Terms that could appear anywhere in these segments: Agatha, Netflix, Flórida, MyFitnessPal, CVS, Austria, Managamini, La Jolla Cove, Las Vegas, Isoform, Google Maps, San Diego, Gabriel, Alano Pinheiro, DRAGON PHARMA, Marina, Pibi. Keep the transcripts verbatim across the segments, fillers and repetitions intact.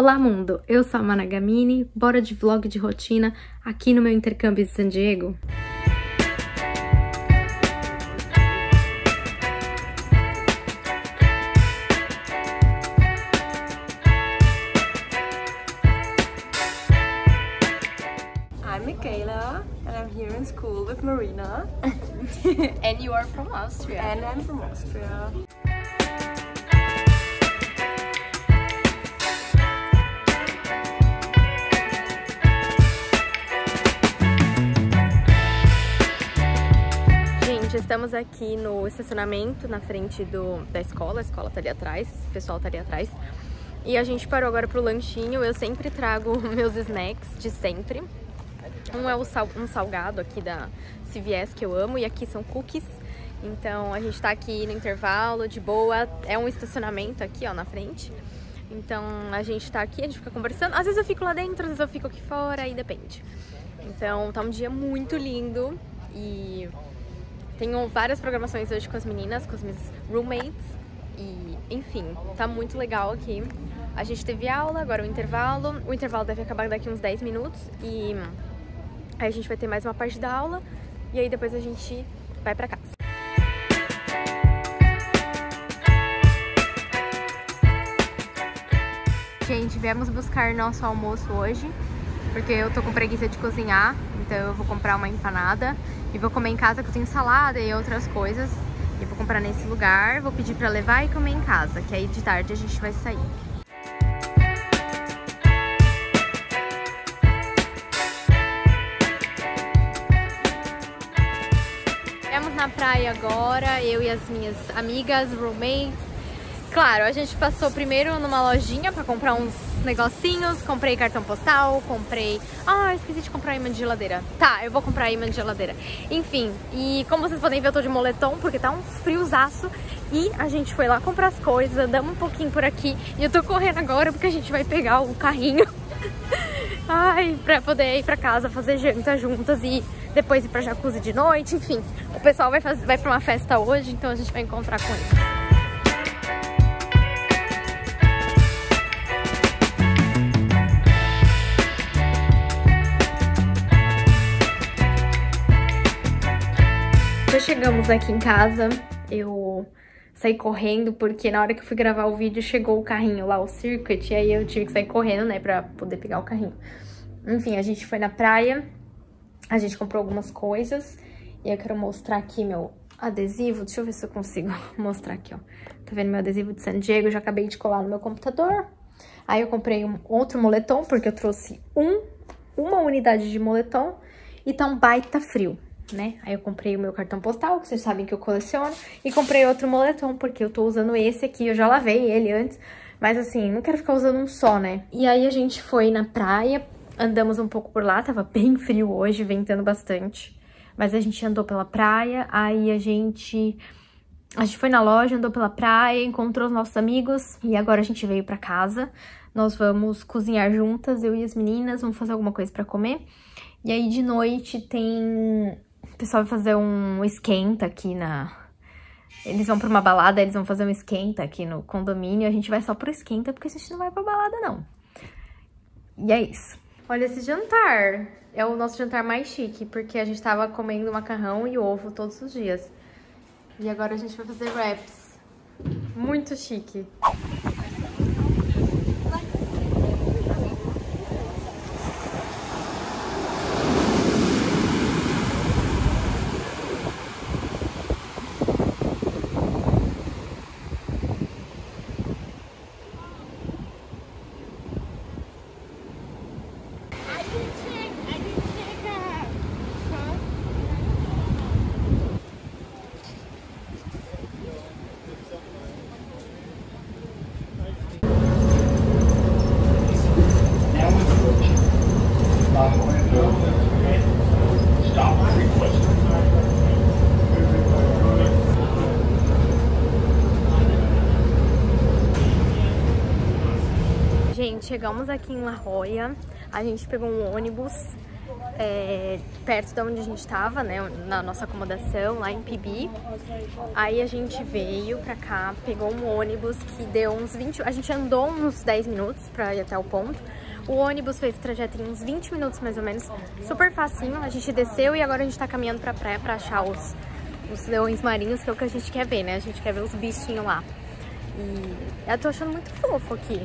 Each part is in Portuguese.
Olá mundo, eu sou a Managamini, bora de vlog de rotina aqui no meu intercâmbio de San Diego. I'm Michaela and I'm here in school with Marina. And you are from Austria. And I'm from Austria. Estamos aqui no estacionamento, na frente do, da escola, a escola tá ali atrás, o pessoal tá ali atrás. E a gente parou agora pro lanchinho, eu sempre trago meus snacks de sempre. Um é o sal, um salgado aqui da C V S que eu amo e aqui são cookies. Então a gente tá aqui no intervalo, de boa, é um estacionamento aqui ó, na frente. Então a gente tá aqui, a gente fica conversando, às vezes eu fico lá dentro, às vezes eu fico aqui fora, aí depende. Então tá um dia muito lindo e... tenho várias programações hoje com as meninas, com as minhas roommates e, enfim, tá muito legal aqui. A gente teve aula, agora o intervalo. O intervalo deve acabar daqui uns dez minutos e aí a gente vai ter mais uma parte da aula e aí depois a gente vai pra casa. Gente, viemos buscar nosso almoço hoje, porque eu tô com preguiça de cozinhar, então eu vou comprar uma empanada e vou comer em casa, que eu tenho salada e outras coisas, e vou comprar nesse lugar, vou pedir pra levar e comer em casa, que aí de tarde a gente vai sair. Viemos na praia agora, eu e as minhas amigas, roommates. Claro, a gente passou primeiro numa lojinha pra comprar uns negocinhos, comprei cartão postal, comprei... Ah, esqueci de comprar imã de geladeira. Tá, eu vou comprar imã de geladeira. Enfim, e como vocês podem ver, eu tô de moletom, porque tá um friozaço. E a gente foi lá comprar as coisas, damos um pouquinho por aqui. E eu tô correndo agora porque a gente vai pegar o carrinho. Ai, pra poder ir pra casa, fazer janta juntas e depois ir pra jacuzzi de noite. Enfim, o pessoal vai, fazer, vai pra uma festa hoje, então a gente vai encontrar com eles. Chegamos aqui em casa, eu saí correndo porque na hora que eu fui gravar o vídeo chegou o carrinho lá, o circuit, e aí eu tive que sair correndo, né, pra poder pegar o carrinho. Enfim, a gente foi na praia, a gente comprou algumas coisas, e eu quero mostrar aqui meu adesivo, deixa eu ver se eu consigo mostrar aqui, ó. Tá vendo meu adesivo de San Diego, eu já acabei de colar no meu computador. Aí eu comprei um outro moletom, porque eu trouxe um, uma unidade de moletom, e tá um baita frio. Né? Aí eu comprei o meu cartão postal, que vocês sabem que eu coleciono, e comprei outro moletom, porque eu tô usando esse aqui, eu já lavei ele antes, mas assim, não quero ficar usando um só, né? E aí a gente foi na praia, andamos um pouco por lá, tava bem frio hoje, ventando bastante, mas a gente andou pela praia, aí a gente... A gente foi na loja, andou pela praia, encontrou os nossos amigos, e agora a gente veio pra casa, nós vamos cozinhar juntas, eu e as meninas, vamos fazer alguma coisa pra comer, e aí de noite tem... O pessoal vai fazer um esquenta aqui na... Eles vão pra uma balada, eles vão fazer um esquenta aqui no condomínio. A gente vai só pro esquenta, porque a gente não vai pra balada, não. E é isso. Olha esse jantar. É o nosso jantar mais chique, porque a gente tava comendo macarrão e ovo todos os dias. E agora a gente vai fazer wraps. Muito chique. Gente, chegamos aqui em La Jolla, a gente pegou um ônibus, é, perto de onde a gente tava, né, na nossa acomodação, lá em Pibi. Aí a gente veio pra cá, pegou um ônibus que deu uns vinte... A gente andou uns dez minutos pra ir até o ponto. O ônibus fez o trajeto em uns vinte minutos, mais ou menos. Super facinho. A gente desceu e agora a gente tá caminhando pra praia pra achar os, os leões marinhos, que é o que a gente quer ver, né? A gente quer ver os bichinhos lá. E eu tô achando muito fofo aqui.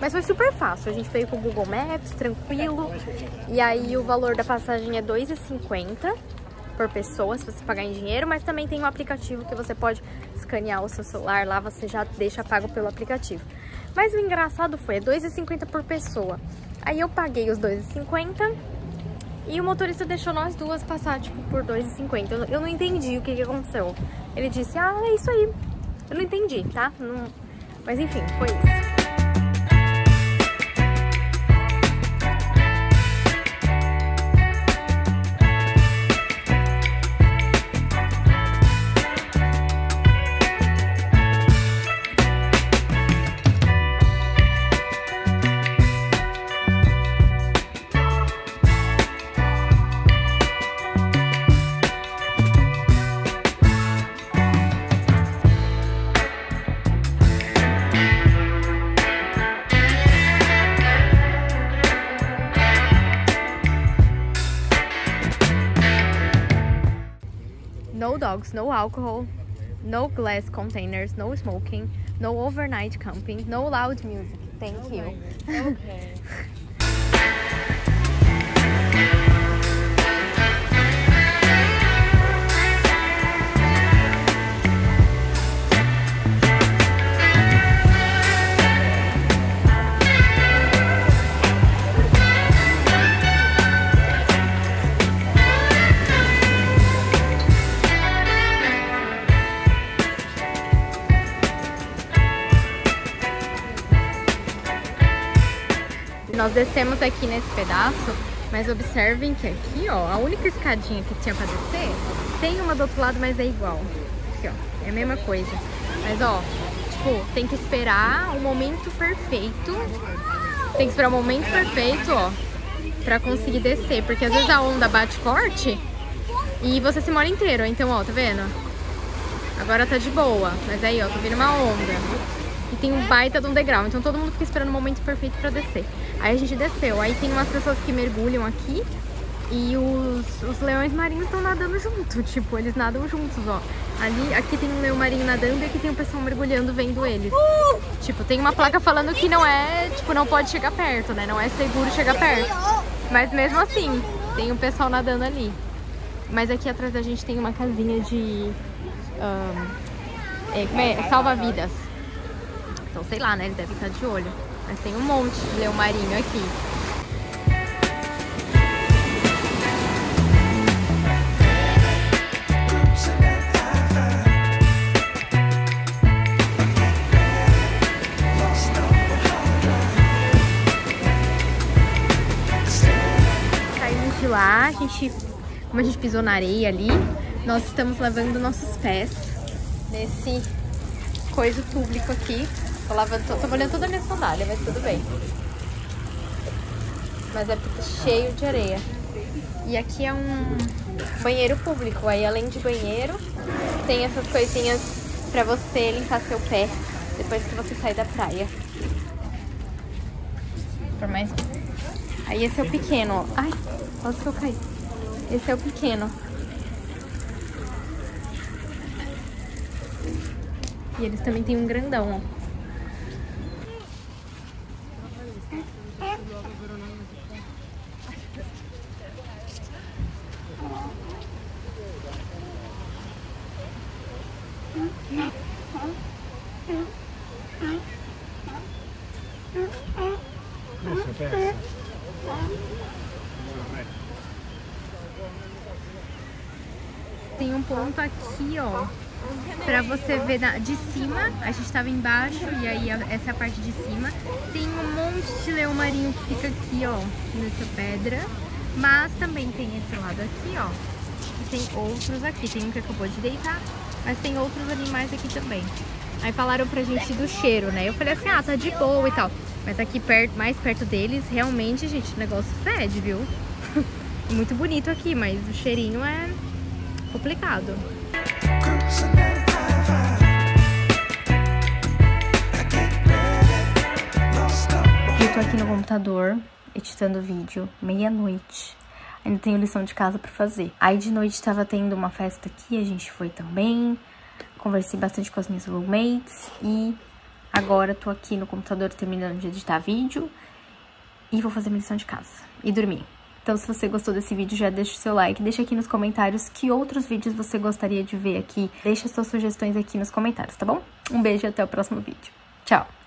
Mas foi super fácil, a gente veio com o Google Maps, tranquilo. E aí o valor da passagem é dois reais e cinquenta por pessoa, se você pagar em dinheiro. Mas também tem um aplicativo que você pode escanear o seu celular lá, você já deixa pago pelo aplicativo. Mas o engraçado foi, é dois reais e cinquenta por pessoa. Aí eu paguei os dois reais e cinquenta e o motorista deixou nós duas passar, tipo, por dois reais e cinquenta. Eu, eu não entendi o que, que aconteceu. Ele disse, ah, é isso aí. Eu não entendi, tá? Não... Mas enfim, foi isso. No dogs, no alcohol, no glass containers, no smoking, no overnight camping, no loud music. Thank okay. you. Okay. Nós descemos aqui nesse pedaço, mas observem que aqui, ó, a única escadinha que tinha pra descer, tem uma do outro lado, mas é igual. Aqui, ó, é a mesma coisa. Mas, ó, tipo, tem que esperar o momento perfeito, tem que esperar o momento perfeito, ó, pra conseguir descer, porque às vezes a onda bate forte e você se molha inteiro. Então, ó, tá vendo? Agora tá de boa, mas aí, ó, tá vindo uma onda. E tem um baita de um degrau, então todo mundo fica esperando o momento perfeito pra descer. Aí a gente desceu, aí tem umas pessoas que mergulham aqui e os, os leões marinhos estão nadando junto, tipo, eles nadam juntos, ó. Ali, aqui tem um leão marinho nadando e aqui tem um pessoal mergulhando vendo eles. Tipo, tem uma placa falando que não é, tipo, não pode chegar perto, né? Não é seguro chegar perto. Mas mesmo assim, tem um pessoal nadando ali. Mas aqui atrás da gente tem uma casinha de... Um, é, como é? Salva-vidas. Então, sei lá, né? Ele deve estar de olho. Mas tem um monte de leão marinho aqui. Saímos de lá, a gente, como a gente pisou na areia ali, nós estamos lavando nossos pés nesse coisa público aqui. Tô lavando, tô, tô molhando toda a minha sandália, mas tudo bem. Mas é cheio de areia. E aqui é um banheiro público. Aí além de banheiro, tem essas coisinhas pra você limpar seu pé depois que você sai da praia. Por mais... Aí esse é o pequeno. Ai, quase que eu caí. Esse é o pequeno. E eles também tem um grandão, ó. Tem um ponto aqui, ó, pra você ver de cima. A gente tava embaixo e aí essa é a parte de cima. Tem um monte de leão marinho que fica aqui, ó, nessa pedra. Mas também tem esse lado aqui, ó. E tem outros aqui. Tem um que acabou de deitar, mas tem outros animais aqui também. Aí falaram pra gente do cheiro, né? Eu falei assim, ah, tá de boa e tal. Mas aqui perto, mais perto deles, realmente, gente, o negócio fede, viu? muito bonito aqui, mas o cheirinho é complicado. Eu tô aqui no computador, editando o vídeo, meia-noite. Ainda tenho lição de casa pra fazer. Aí de noite tava tendo uma festa aqui, a gente foi também. Conversei bastante com as minhas roommates. E agora tô aqui no computador terminando de editar vídeo. E vou fazer minha lição de casa. E dormir. Então se você gostou desse vídeo, já deixa o seu like. Deixa aqui nos comentários que outros vídeos você gostaria de ver aqui. Deixa suas sugestões aqui nos comentários, tá bom? Um beijo e até o próximo vídeo. Tchau!